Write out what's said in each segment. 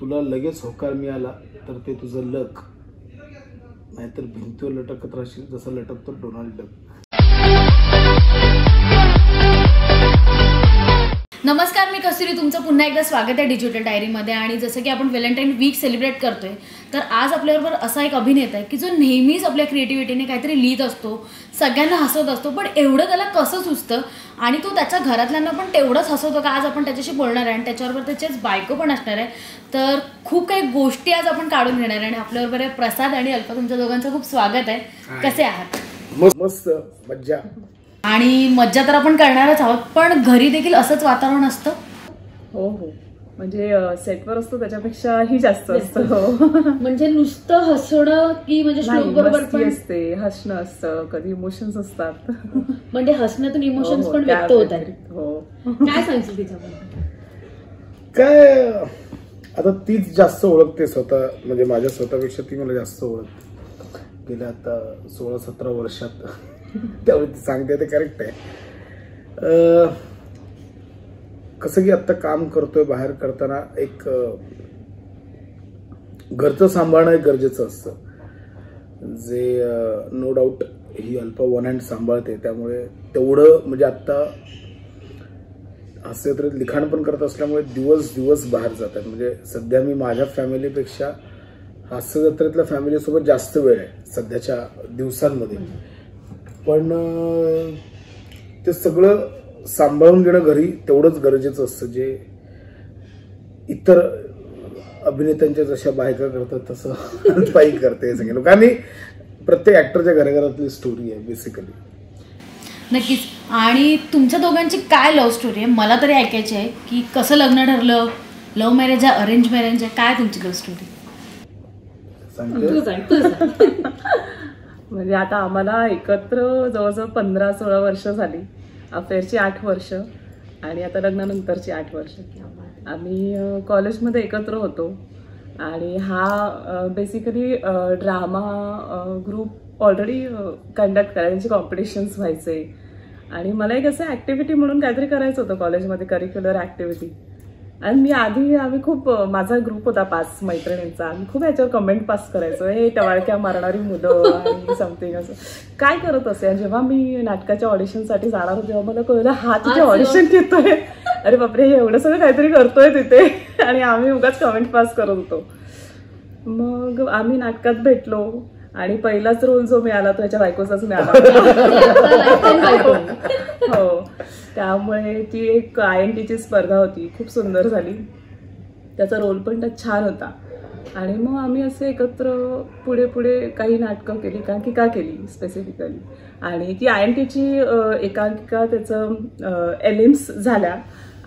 तुला लगेच होकार मिळाला तर ते तुझं लक, नाहीतर भिंतीवर लटकत राहशील जसा लटकतो डोनाल्ड डक। नमस्कार, मी कस्तुरी, तुमचं पुन्हा एकदा स्वागत आहे डिजिटल डायरीमध्ये। आणि जसं की आपण व्हॅलेंटाईन वीक सेलिब्रेट करतोय, तर आज आपल्याबरोबर असा एक अभिनेता आहे की जो नेहमीच आपल्या क्रिएटिव्हिटीने काहीतरी लिहित असतो, सगळ्यांना हसवत असतो, पण एवढं त्याला कसं सुचतं आणि तो त्याच्या घरातल्यांना पण तेवढंच हसवतो का, आज आपण त्याच्याशी बोलणार आहे। आणि त्याच्याबरोबर त्याचीच बायको पण असणार आहे, तर खूप काही गोष्टी आज आपण काढून घेणार आहे। आणि आपल्याबरोबर आहे प्रसाद आणि अल्पा, तुमच्या दोघांचं खूप स्वागत आहे। कसे आहात? मस्त मज्जा, आणि मज्जा तर आपण करणारच आहोत, पण घरी देखील असंच वातावरण असतं? हो हो, म्हणजे सेटवर असतो त्याच्यापेक्षाही जास्त असतं, म्हणजे नुसतं हसणं की म्हणजे श्लोक बरोबर असते, हसणं असतं, कधी इमोशन्स असतात, म्हणजे हसण्यातून इमोशन्स पण व्यक्त होतात। हो, काय सांगशील तिच्याबद्दल? काय आता तीच जास्त ओळखते स्वतः, म्हणजे माझ्या स्वतःपेक्षा ती मला जास्त ओळखते, गेल्या आता 16-17 वर्षात, त्यामुळे ती सांगते ते करेक्ट आहे। कसं की आत्ता काम करतोय, बाहेर करताना एक घरचं सांभाळणं गरजेचं असतं, जे नो डाऊट ही अल्पा वन हँड सांभाळते, त्यामुळे तेवढं म्हणजे आत्ता हास्यत्र लिखाण पण करत असल्यामुळे दिवस दिवस बाहेर जातात, म्हणजे सध्या मी माझ्या फॅमिलीपेक्षा हास्य जत्रेतल्या फॅमिलीसोबत जास्त वेळ आहे सध्याच्या दिवसांमध्ये। पण ते सगळं सांभाळून घेणं घरी तेवढंच गरजेचं असतं, जे इतर अभिनेत्यांच्या जशा बायका करतात तसं पाई करते सगळे लोक, आणि प्रत्येक ऍक्टरच्या घराघरातली स्टोरी आहे बेसिकली। नक्कीच, आणि तुमच्या दोघांची काय लव्ह स्टोरी आहे? मला तरी ऐकायची आहे की कसं लग्न ठरलं, लव्ह मॅरेज आहे, अरेंज मॅरेज आहे, काय तुमची लव्ह स्टोरी? म्हणजे आता आम्हाला एकत्र जवळजवळ 15-16 वर्ष झाली, अफेअरची 8 वर्ष आणि आता लग्नानंतरची 8 वर्ष। आम्ही कॉलेजमध्ये एकत्र होतो, आणि हा basically drama group already conduct करायचे, कॉम्पिटिशन्स व्हायचे, आणि मला एक असं ॲक्टिव्हिटी म्हणून काहीतरी करायचं होतं कॉलेजमध्ये, करिक्युलर ॲक्टिव्हिटी। आणि मी आधी आम्ही खूप, माझा ग्रुप होता 5 मैत्रिणींचा, आम्ही खूप याच्यावर कमेंट पास करायचो, हे टवाळक्या मारणारी मुलं आणि समथिंग असं काय करत असे। जेव्हा मी नाटकाच्या ऑडिशनसाठी जाणार होते, तेव्हा मला कळलं हा तिथे ऑडिशन घेतोय, अरे बापरे, हे एवढं सगळं काहीतरी करतोय तिथे, आणि आम्ही उगाच कमेंट पास करत होतो। मग आम्ही नाटकात भेटलो, आणि पहिलाच रोल जो मिळाला तो याच्या बायकोचाच मिळाला। हो, त्यामुळे ती एक INTची स्पर्धा होती, खूप सुंदर झाली, त्याचा रोल पण छान होता। आणि मग आम्ही असे एकत्र पुढे पुढे काही नाटकं केली, एकांकिका केली स्पेसिफिकली, आणि ती INTची एकांकिका त्याचं एलिम्स झाल्या,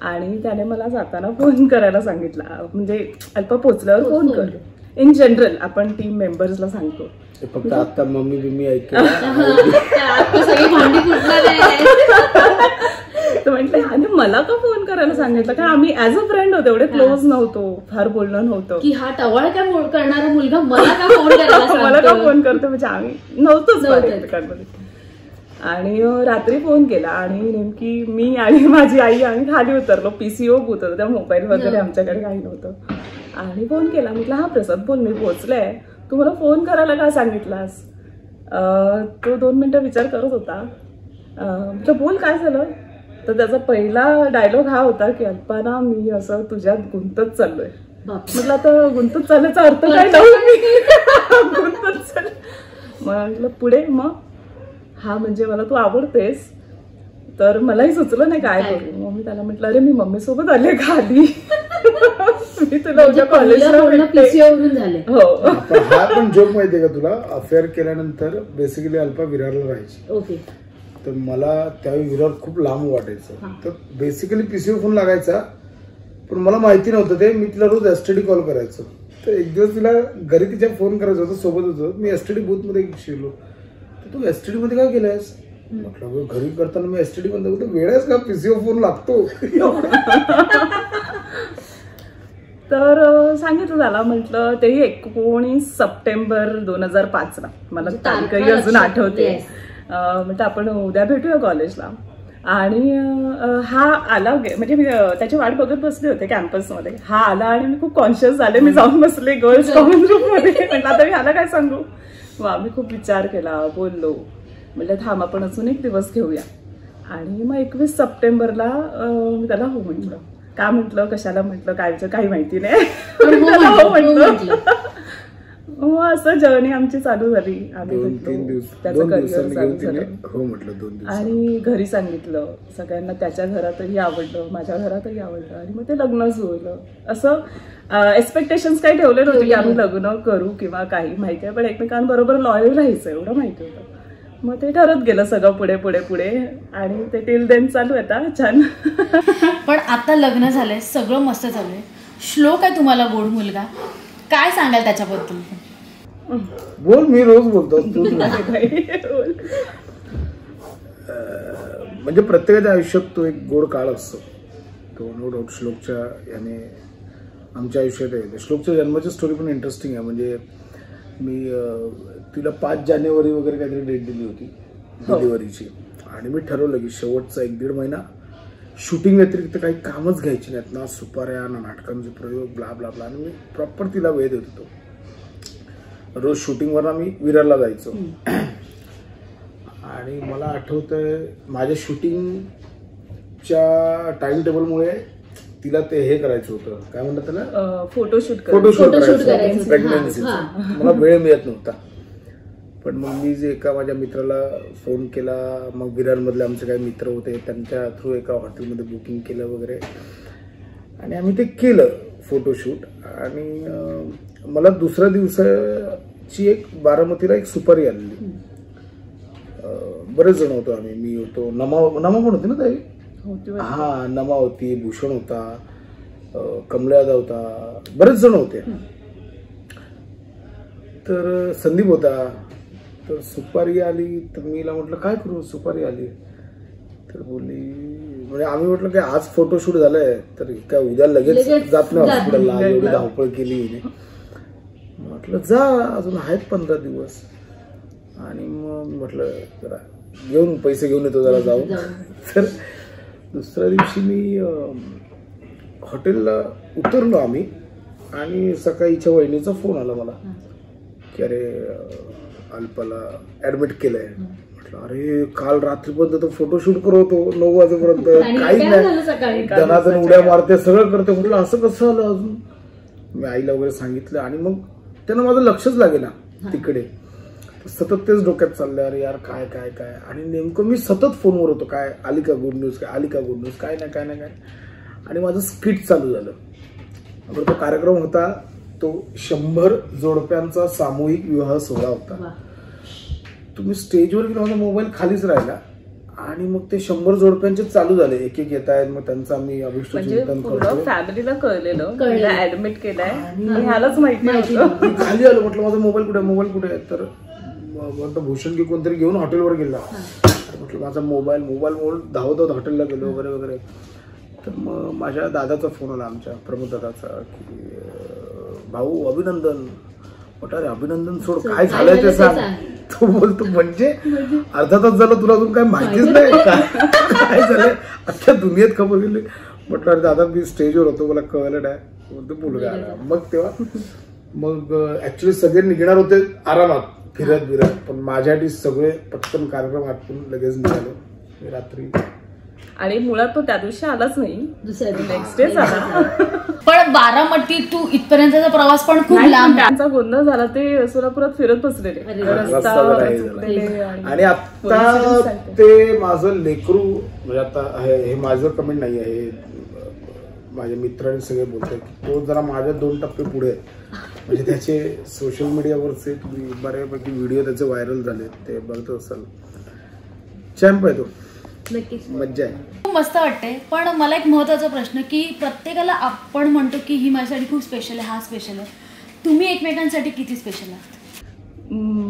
आणि त्याने मला जाताना फोन करायला सांगितला, म्हणजे अल्पा पोचल्यावर फोन कर, इन जनरल आपण टीम मेंबर्सला सांगतो। फक्त आता मम्मी बिम्मी ऐकते, म्हटलं आणि मला का फोन करायला सांगितलं, कारण आम्ही ऍज अ फ्रेंड होतो, एवढे क्लोज नव्हतो, फार बोलणं नव्हतं की हा टवाळ काय करणारा मुलगा मला का फोन करतो, म्हणजे आम्ही नव्हतोच। आणि रात्री फोन केला, आणि नेमकी मी आणि माझी आई आम्ही खाली उतरलो, PCO बूथ होतं, त्या मोबाईल वगैरे आमच्याकडे काही नव्हतं, आणि फोन केला, म्हटलं हा प्रसाद बोल, मी पोहोचले, तू मला फोन करायला का सांगितलास? तो 2 मिनटं विचार करत होता, म्हटलं बोल काय झालं? तर त्याचा पहिला डायलॉग हा होता की अल्पा ना, मी असं तुझ्यात गुंतत चाललोय। म्हटलं आता गुंतत चालल्याचा अर्थ काय? गुंतत चाल, म्हटलं पुढे मग हा म्हणजे मला तू आवडतेस, तर मलाही सुचलं नाही काय करू। मग मी त्याला म्हटलं अरे मी मम्मी सोबत आले खाली, मी तुला उद्या कॉलेजला झाले। हो, हा पण जोक माहितीये का तुला, अफेअर केल्यानंतर बेसिकली अल्पा विरारला राहायची, ओके, तर मला त्यावेळी विरार खूप लांब वाटायचं, तर बेसिकली PCO फोन लागायचा, पण मला माहिती नव्हतं ते, मी तिला रोज STD कॉल करायचो, तर एक दिवस तिला घरी तिच्या फोन करायचं होतं, सोबत होतो मी, STD बूथ मध्ये शिरलो, तू STD मध्ये काय केलंयस? म्हटलं घरी करताना मी STD बंद करतो, वेळच का PCO फोन लागतो? तर सांगितलं त्याला, म्हटलं तेही 19 सप्टेंबर 2005 ला, मला तारीखही अजून आठवते, म्हटलं आपण उद्या भेटूया कॉलेजला। हा आला म्हणजे मी त्याची वाट बघत बसले होते कॅम्पसमध्ये. हा आला आणि मी खूप कॉन्शियस झाले. मी जाऊन बसले गर्ल्स कॉमन रूममध्ये. म्हटलं आता मी ह्याला काय सांगू. मग आम्ही खूप विचार केला, बोललो, म्हटलं थांब आपण अजून एक दिवस घेऊया. आणि मग 21 सप्टेंबरला मी त्याला हो म्हटलं. का म्हटलं, कशाला म्हटलं, कायचं काही माहिती नाही, पण त्याला हो म्हटलं. मग असं जर्नी आमची चालू झाली. आम्ही त्याचं करिअर चालू झालं आणि घरी सांगितलं सगळ्यांना. त्याच्या घरातही आवडलं, माझ्या घरातही आवडलं आणि मग ते लग्न जुळलं. असं एक्सपेक्टेशन्स काही ठेवले नव्हते की आम्ही लग्न करू किंवा काही माहिती आहे, पण एकमेकांबरोबर लॉयल राहायचं एवढं माहिती होतं. मग ते ठरत गेलं सगळं पुढे पुढे पुढे आणि ते टिल देन चालू आहे छान. पण आता लग्न झालंय, सगळं मस्त चालू आहे. श्लोक आहे तुम्हाला गोड मुलगा, काय सांगाल त्याच्याबद्दल? बोल, मी रोज बोलतो. म्हणजे प्रत्येकाच्या आयुष्यात तो एक गोड काळ असतो, तो नो डाऊट श्लोकच्या याने आमच्या आयुष्यात आहे. श्लोकच्या जन्माची स्टोरी पण इंटरेस्टिंग आहे. म्हणजे मी तिला 5 जानेवारी वगैरे काहीतरी डेट दिली होती डिलिव्हरीची. आणि मी ठरवलं की शेवटचा 1-1.5 महिना शूटिंग व्यतिरिक्त काही कामच घ्यायची नाहीत ना, सुपाऱ्या ना नाटकांचे प्रयोग ब्ला ब्ला ब्ला. आणि मी प्रॉपर तिला वेळ देत होतो. रोज शूटिंगवर मी विरारला जायचो. आणि मला आठवतंय माझ्या शूटिंगच्या टाइम टेबलमुळे तिला ते हे करायचं होतं, काय म्हणतात त्याला, फोटोशूट करायचं प्रेग्नन्सीचं. मला वेळ मिळत नव्हता. पण मग मी जे एका माझ्या मित्राला फोन केला, मग विरारमधले आमचे काही मित्र होते त्यांच्या थ्रू एका हॉटेलमध्ये बुकिंग केलं वगैरे आणि आम्ही ते केलं फोटोशूट. आणि मला दुसऱ्या दिवसाची एक बारामतीला एक सुपारी आलेली. बरेच जण होतो आम्ही, मी होतो, नमा पण होती ना ताई, हा नमा होती, भूषण होता, कमळ्यादा होता, बरेच जण होते. तर संदीप होता. तर सुपारी आली तर मीला म्हटलं काय करू, सुपारी आली. तर बोलली, म्हणजे आम्ही म्हटलं की आज फोटोशूट झालाय तर काय उद्या लगेच जात नाही हॉस्पिटलला, एवढी धावपळ केली. म्हटलं जा अजून आहेत 15 दिवस. आणि मग म्हटलं जरा घेऊन पैसे घेऊन येतो जरा जाऊ. तर दुसऱ्या दिवशी मी हॉटेलला उतरलो आम्ही आणि सकाळीच्या वहिनीचा फोन आला मला की अरे अल्पाला ऍडमिट केलंय. म्हटलं अरे काल रात्रीपर्यंत तो फोटोशूट करतो 9 वाजेपर्यंत, काहीच नाही, जणाजण उड्या मारते, सगळं करते. म्हटलं असं कसं आलं अजून. मी आईला वगैरे सांगितलं आणि मग त्यांना माझं लक्षच लागेना तिकडे. सतत तेच डोक्यात चाललं, अरे यार काय काय काय. आणि नेमकं मी सतत फोनवर होतो, काय आली का गुड न्यूज, काय आली का गुड न्यूज, काय नाही काय नाही काय. आणि माझं स्किट चालू झालं. बरं तो कार्यक्रम होता, तो 100 जोडप्यांचा सामूहिक विवाह सोहळा होता. तुम्ही स्टेजवर गेला, माझा मोबाईल खालीच राहिला आणि मग ते 100 जोडप्यांचे चालू झाले, एक एक येत आहेत. मग त्यांचा आम्ही अभिष्टचिंतन करतो, फॅमिलीला कळलेलं ऍडमिट केलंय आणि ह्यालाच माहिती नव्हतं. खाली आलो, म्हटलं माझा मोबाईल कुठे, मोबाईल कुठे. तर भूषण की कोणतरी घेऊन हॉटेलवर गेला. म्हटलं माझा मोबाईल मोबाईल मोबाईल धावत हॉटेलला गेलो वगैरे वगैरे. तर मग माझ्या दादाचा फोन आला, आमच्या प्रमोद दादाचा, की भाऊ अभिनंदन. म्हटलं अरे अभिनंदन सोड, काय झालंय ते सांग. तो बोलतो म्हणजे अर्धा तास झाला तुला अजून काय माहितीच नाही काय झालंय, अख्ख्या दुनियेत खबर गेली. म्हटलं अरे दादा मी स्टेजवर होतो, मला कळलं नाही. बोलतो मुलगा आला. मग तेव्हा मग ऍक्च्युली सगळे निघणार होते आरामात फिरत बिरत, पण माझ्यासाठी सगळे पटकन कार्यक्रम आटपून लगेच निघालो रात्री. आणि मुळात तो त्या दिवशी आलाच नाही, दुसऱ्या नेक्स्ट डे आला. पण बारामती तू इथपर्यंतचा प्रवास पण खूप लांब. त्यांचा गोंधळ झाला, ते सोलापुरात फिरत बसलेले. आणि आता ते माझं लेकरू, म्हणजे आता हे माझं कमेंट नाही आहे, माझे मित्रांनी सगळे बोलतात की तो जरा माझ्या 2 टप्पे पुढे. म्हणजे त्याचे सोशल मीडियावरचे तुम्ही बऱ्यापैकी व्हिडिओ त्याचे व्हायरल झाले, ते बघत असाल. चॅम्प आहे तो, नक्कीच मज्जा आहे, खूप मस्त वाटते. पण मला एक महत्त्वाचा प्रश्न, की प्रत्येकाला आपण म्हणतो की ही माझ्यासाठी खूप स्पेशल आहे, हा स्पेशल आहे, तुम्ही एकमेकांसाठी किती स्पेशल आहात?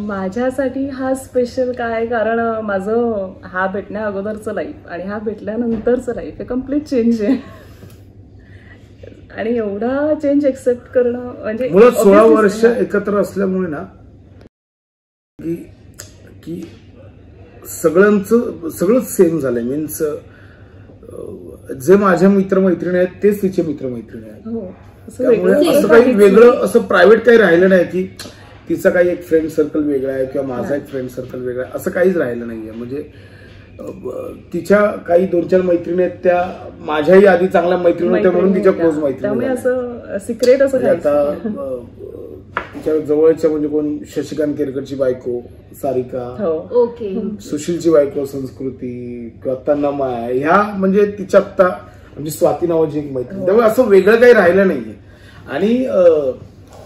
माझ्यासाठी हा स्पेशल काय, कारण माझं हा भेटण्या अगोदरचं लाईफ आणि हा भेटल्यानंतरचं लाईफ हे कम्प्लीट चेंज आहे. आणि एवढा चेंज एक्सेप्ट करणं म्हणजे 16 वर्ष एकत्र असल्यामुळे ना, की सगळंच सगळंच सेम झालंय. मीन्स जे माझे मित्रमैत्रिणी आहेत तेच तिचे मित्रमैत्रिणी आहेत. त्यामुळे असं काही वेगळं असं प्रायव्हेट काही राहिलं नाही की तिचा काही एक फ्रेंड सर्कल वेगळा आहे किंवा माझा एक फ्रेंड सर्कल वेगळा आहे, असं काहीच राहिलं नाहीये. म्हणजे तिच्या काही दोन चार मैत्रिणी आहेत त्या माझ्याही आधी चांगल्या मैत्रिणी होत्या म्हणून तिच्या क्लोज मैत्रिणी, असं सिक्रेट असं काही. आता तिच्या जवळच्या म्हणजे कोण शशिकांत केरकरची बायको सारिका, ओके, सुशीलची बायको संस्कृती किंवा तन्मय, ह्या म्हणजे तिच्या आत्ता म्हणजे स्वाती नावाची एक मैत्रिणी. त्यामुळे असं वेगळं काही राहिलं नाहीये. आणि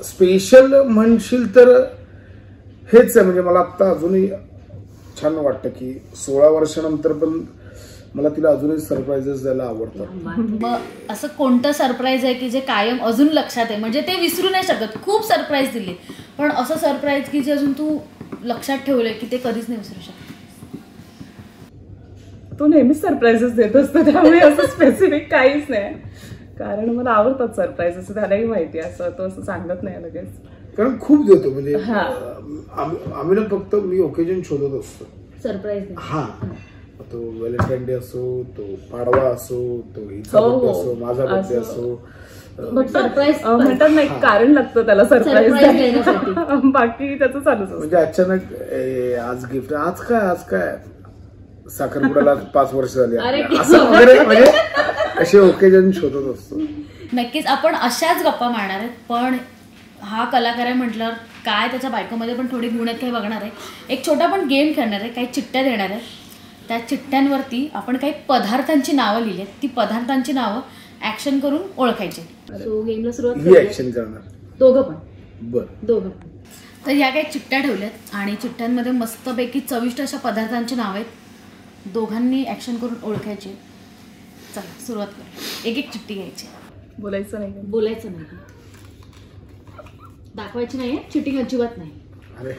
स्पेशल म्हणशील तर हेच आहे. म्हणजे मला आत्ता अजूनही छान वाटतं की 16 वर्षानंतर पण मला तिला अजूनही सरप्राइजेस द्यायला आवडतात. असं कोणतं सरप्राईज आहे की जे कायम अजून लक्षात आहे, म्हणजे ते विसरू नाही शकत. खूप सरप्राईज दिली पण असं सरप्राईज की जे अजून तू लक्षात ठेवलंय की ते कधीच नाही विसरू शकत. तू नेहमीच सरप्राइजेस देत असतो त्यामुळे असं स्पेसिफिक काहीच नाही, कारण मला आवडतात सरप्राईजेस. त्यालाही माहिती असं तो असं सांगत नाही लगेच, कारण खूप देतो. म्हणजे आम्ही ना फक्त मी ओकेजन शोधत असतो सरप्राईज. हा, तो व्हॅलेंटाईन डे असो, तो पाडवा असो, तो हिचा बर्थडे असो, माझा बर्थडे असो, सरप्राईज म्हणतात नाही कारण लागतं त्याला सरप्राईज देण्यासाठी. बाकी त्याचं चालूच. म्हणजे अचानक आज गिफ्ट, आज काय, आज काय साखरपुड्याला 5 वर्ष झाली, असं वगैरे म्हणजे असे ओकेजन शोधत असतो. नक्कीच आपण अशाच गप्पा मारणार आहेत. पण हा कलाकार आहे म्हटलं काय त्याच्या बायकोमध्ये पण थोडी गुण आहेत काही बघणार आहे. एक छोटा पण गेम खेळणार आहे, काही चिठ्ठ्या देणार आहे. त्या चिठ्ठ्यांवरती आपण काही पदार्थांची नावं लिहिली आहेत, ती पदार्थांची नावं ऍक्शन करून ओळखायची. सो गेमला सुरुवात करणार दोघं पण, बरं दोघं. तर या काही चिठ्ठ्या ठेवल्यात आणि चिठ्ठ्यांमध्ये मस्तपैकी चविष्ट अशा पदार्थांची नावं आहेत, दोघांनी ऍक्शन करून ओळखायची. चला सुरुवात करू. एक एक चिठ्ठी घ्यायची, बोलायचं नाही, बोलायचं नाही, दाखवायची नाही चिटिंग अजिबात नाही. अरे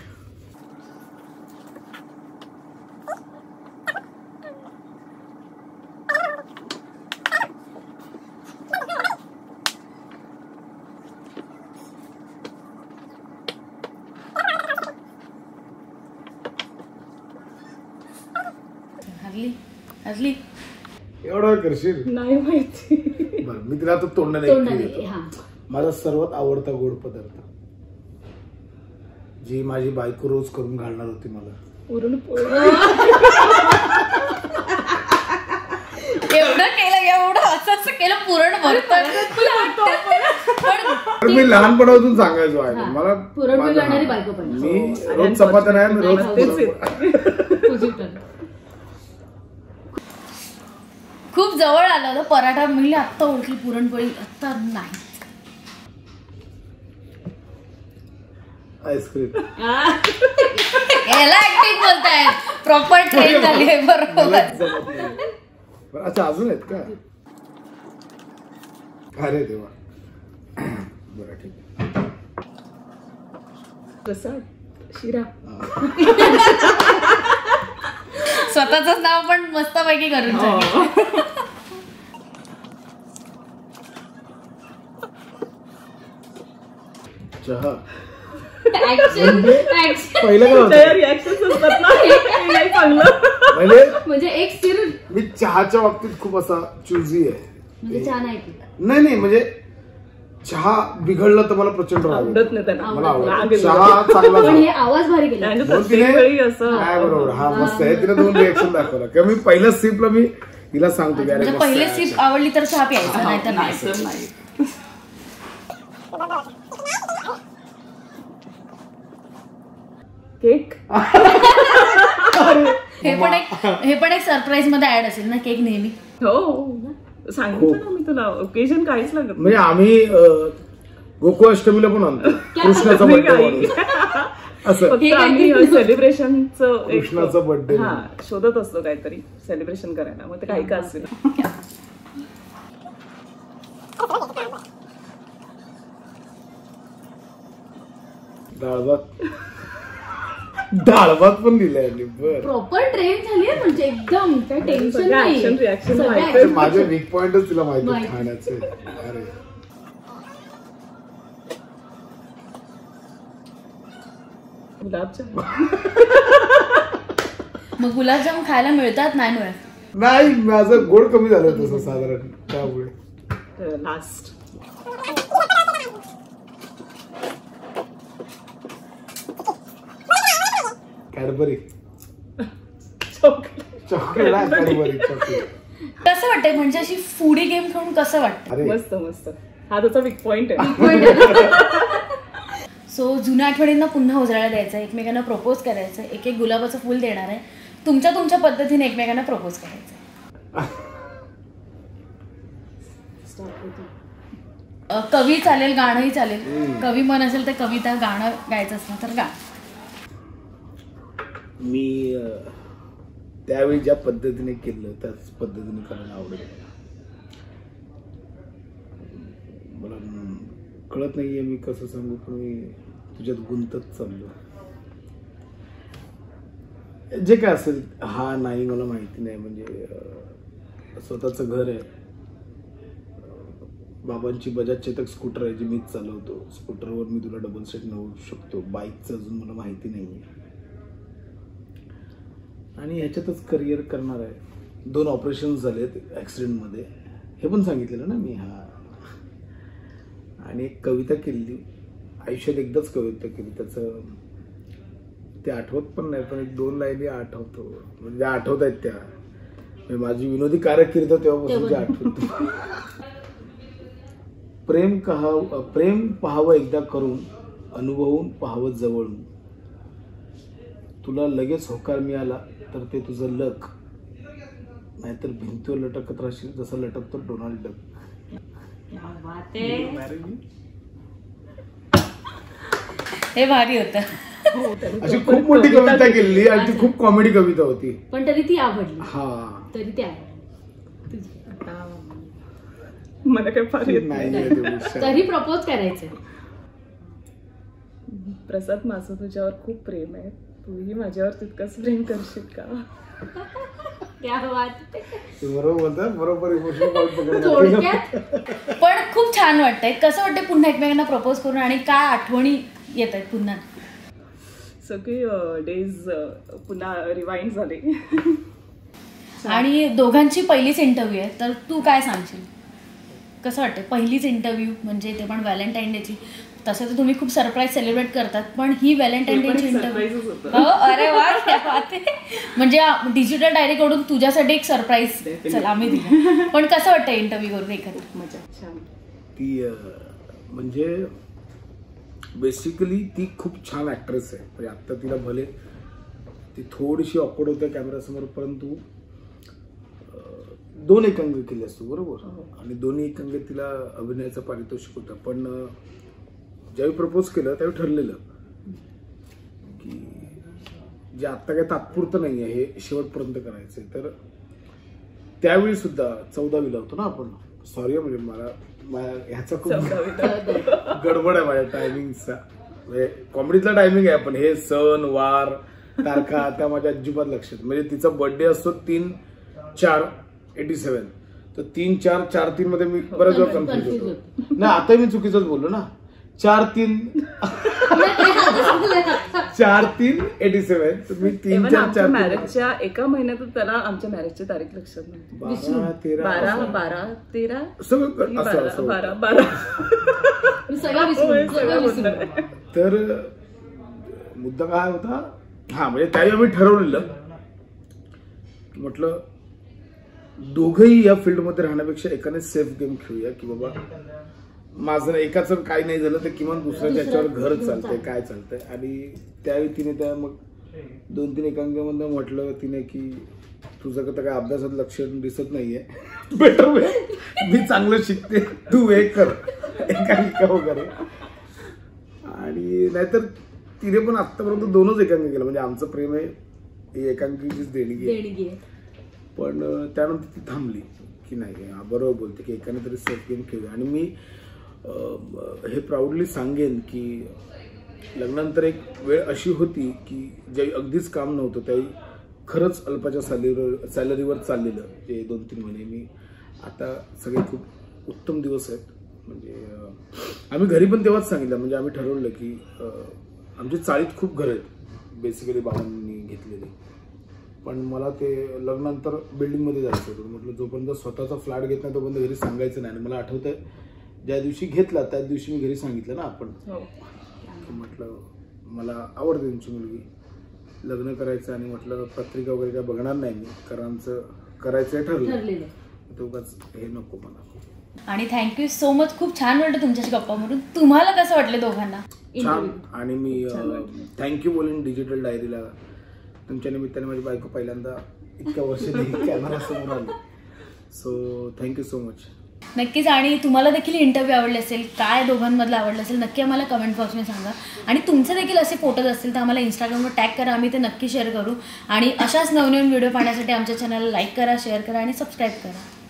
हरली हरली एवढं करशील नाही माहिती. बरं मी तिला तो तोंड नाही. माझा सर्वात आवडता गोड पदार्थ जी माझी बायको रोज करून घालणार होती मला, उरून एवढं केलं, एवढं असं केलं पुरण भरत. मी लहानपणापासून सांगायचो आहे मला पुरण घालणारी बायको पण. मी रोज चपात्या नाही, मी रोज. खूप जवळ आलं होतं पराठा, मी आत्ता ओळखली पुरणपोळी, आत्ता नाही. आईस्क्रीम याला ऍक्टिंग बोलताय, प्रॉपर ट्रेन झाली आहे. बरोबर. अच्छा अजून आहेत का? अरे देवा. बरं ठीक आहे. प्रसाद शिरा स्वतःच नाव पण मस्तपैकी करून टाकलं. चहा म्हणजे एक स्थिर. मी चहाच्या बाबतीत खूप असा चुजी आहे. नाही नाही म्हणजे चहा बिघडला तर मला प्रचंड आवडत नाही. चहा चांगला आवाज भारी गेला बरोबर. हा मस्त आहे. तिला 2 रिएक्शन दाखवला किंवा मी पहिल्या सिपला मी तिला सांगतो की पहिली सिप आवडली तर चहा प्यायचा, नाही तर नाही. केक हे पण एक सरप्राईज मध्ये ऍड असेल ना केक नेहमी. हो सांगितलं ना मी तुला ओकेजन काहीच लागत. म्हणजे आम्ही गोकुळाष्टमीला पण आणतो कृष्णाचा बर्थडे असं. आम्ही सेलिब्रेशनचं कृष्णाचा बर्थडे हा शोधत असतो काहीतरी सेलिब्रेशन करायला, मग ते काही का असेल. डाळभात पण दिलाय प्रॉपर ट्रेन झाली आहे. म्हणजे एकदम काय टेन्शन नाही. माझे वीक पॉइंटच तिला माहिती खाण्याचे. अरे गुलाबजाम. मग गुलाबजाम खायला मिळतात नाही मिळत? नाही माझं गोड कमी झालं तसं साधारण त्यामुळे last Cadbury chocolate chocolate Cadbury chocolate कसं वाटतंय म्हणजे अशी फूडी गेम खेळून कसं वाटतं मस्त मस्त हा त्याचा बिग पॉइंट आहे सो जुन्या आठवणींना पुन्हा उजळायला द्यायचं एकमेकांना प्रपोज करायचं एक एक गुलाबाचं फूल देणार आहे तुमच्या तुमच्या पद्धतीने एकमेकांना प्रपोज करायचं कवी चालेल गाणंही चालेल कवी मन असेल तर कविता गाणं गायचं असलं तर गा मी त्यावेळी ज्या पद्धतीने केलं त्याच पद्धतीने करायला आवडेल मला कळत नाहीये मी कसं सांगू पण मी तुझ्यात गुंतत चाललो जे काय असेल हा नाही मला माहिती नाही म्हणजे स्वतःचं घर आहे बाबांची बजाज चेतक स्कूटर आहे जी मीच चालवतो स्कूटरवर मी तुला डबल सीट नेऊ शकतो बाईकचं अजून मला माहिती नाहीये आणि याच्यातच करिअर करणार आहे दोन ऑपरेशन झालेत ॲक्सिडेंटमध्ये हे पण सांगितलेलं ना मी हा आणि एक कविता केली आयुष्यात एकदाच कविता केली त्याचं ते आठवत पण नाही पण एक दोन लाईनी आठवतो म्हणजे आठवत आहेत त्या माझी विनोदी कारकीर्द तेव्हापासून जे आठवतो प्रेम पाहावं एकदा करून अनुभवून पाहावं जवळून तुला लगेच होकार मिळाला तर ते तुझं लक नाहीतर भिंतीवर लटकत राहशील जसं लटकतो डोनाल्ड डक हे भारी होतं अशी खूप मोठी कविता केली आणि ती खूप कॉमेडी कविता होती पण तरी ती आवडली हा तरी ती आवडली मला काय फार येत नाही तरी प्रपोज करायचं प्रसाद माझं तुझ्यावर खूप प्रेम आहे तूही माझ्यावर तितकंच प्रेम करशील का पण खूप छान वाटतंय कसं वाटतंय पुन्हा एकमेकांना प्रपोज करून आणि काय आठवणी येत आहेत पुन्हा सगळे डेज पुन्हा रिवाइंड झाले आणि दोघांची पहिलीच इंटरव्ह्यू आहे तर तू काय सांगशील कसं वाटतंय पहिलीच इंटरव्ह्यू म्हणजे ते पण व्हॅलेंटाईन डेची तसं तर तुम्ही खूप सरप्राईज सेलिब्रेट करतात पण ही व्हॅलेंटाईन डेची इंटरव्ह्यू हो अरे वा म्हणजे डिजिटल डायरी कडून तुझ्यासाठी एक सरप्राईज चल आम्ही दिला पण कसं वाटतं इंटरव्ह्यू करून एखादी मजा छान ती म्हणजे बेसिकली ती खूप छान ॲक्ट्रेस आहे म्हणजे आत्ता तिला भले ती थोडीशी ऑकवर्ड होते कॅमेरासमोर परंतु दोन एकांग केले असतो बरोबर आणि दोन्ही एकांग तिला अभिनयाचं पारितोषिक होतं पण ज्यावेळी प्रपोज केलं त्यावेळी ठरलेलं की जे आत्ता काही तात्पुरतं नाही आहे हे शेवटपर्यंत करायचं आहे तर त्यावेळी सुद्धा 14वीला होतो ना आपण सॉरी म्हणजे मला ह्याचा खूप गडबड आहे माझ्या टायमिंगचा म्हणजे कॉमेडीतला टायमिंग आहे पण हे सण वार तारखा त्या माझ्या अजिबात लक्षात म्हणजे तिचा बर्थडे असतो 3/4/87 तर 3/4/4/3 मध्ये मी बऱ्याच वेळा कन्फ्युज होतो नाही आता मी चुकीचंच बोललो ना 4/3/87 तुम्ही 3/4/4 मॅरेजच्या एका महिन्यातच त्याला आमच्या मॅरेजची तारीख लक्षात नाही 12/12/13 सगळं 12/12 सगळं तर मुद्दा काय होता हा म्हणजे त्यावेळी आम्ही ठरवलेलं म्हटलं दोघंही या फील्डमध्ये राहण्यापेक्षा एकाने सेफ गेम खेळूया की बाबा माझं एकाचं काही नाही झालं तर किमान दुसऱ्याच्या याच्यावर घर चालतंय काय चालतंय आणि त्यावेळी तिने त्या मग 2-3 एकांकामध्ये म्हटलं तिने की तुझं तर काय अभ्यासात लक्ष दिसत नाहीये बेटर वे मी चांगलं शिकते तू हे कर एकांकिका वगैरे आणि नाहीतर तिने पण आत्तापर्यंत 2च एकांक केलं म्हणजे आमचं प्रेम आहे एकांकिकीच देणगी पण त्यानंतर ती थांबली की नाही बरोबर बोलते की एकाने तरी सेफ गेम खेळू आणि मी हे प्राऊडली सांगेन की लग्नानंतर एक वेळ अशी होती की जे अगदीच काम नव्हतं त्याही खरंच अल्पाच्या सॅलरीवर चाललेलं जे 2-3 महिने मी आता सगळे खूप उत्तम दिवस आहेत म्हणजे आम्ही घरी पण तेव्हाच सांगितलं म्हणजे आम्ही ठरवलं की आमची चाळीत खूप घरं आहेत बेसिकली बाबांनी घेतलेली पण मला ते लग्नानंतर बिल्डिंग मध्ये जायचं होतं, म्हटलं जोपर्यंत स्वतःचा फ्लॅट घेत नाही तोपर्यंत घरी सांगायचं नाही. आणि मला आठवतंय ज्या दिवशी घेतला त्याच दिवशी मी घरी सांगितलं ना आपण, म्हटलं मला आवडते तुमची मुलगी, लग्न करायचं. आणि म्हटलं पत्रिका वगैरे काय बघणार नाही मी, कारण आमचं करायचं ठरलं, तो उगाच हे नको मला. आणि थँक्यू सो मच, खूप छान वाटलं तुमच्याशी गप्पा मारून. तुम्हाला कसं वाटलं दोघांना? छान. आणि मी थँक्यू बोलेन डिजिटल डायरीला, तुमच्या निमित्ताने माझी बायको पहिल्यांदा इतक्या वर्षांनी कॅमेरा समोर आली, सो थँक्यू सो मच. नक्कीच. आणि तुम्हाला देखील इंटरव्ह्यू आवडले असेल, काय दोघांमधलं आवडलं असेल नक्की आम्हाला कमेंट बॉक्समध्ये सांगा. आणि तुमचे देखील असे फोटोज असतील तर आम्हाला इंस्टाग्रामवर टॅग करा, आम्ही ते नक्की शेअर करू. आणि अशाच नवनवीन व्हिडिओ पाहण्यासाठी आमच्या चॅनलला लाईक करा, शेअर करा आणि सबस्क्राईब करा.